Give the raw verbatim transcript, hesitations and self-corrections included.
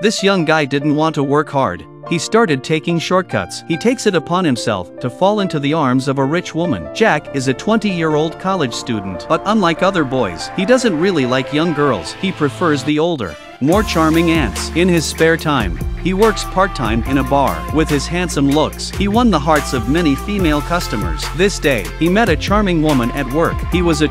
This young guy didn't want to work hard. He started taking shortcuts. He takes it upon himself to fall into the arms of a rich woman. Jack is a twenty-year-old college student, but unlike other boys, he doesn't really like young girls. He prefers the older, more charming aunts. In his spare time, he works part-time in a bar. With his handsome looks, he won the hearts of many female customers. This day, he met a charming woman at work. He was a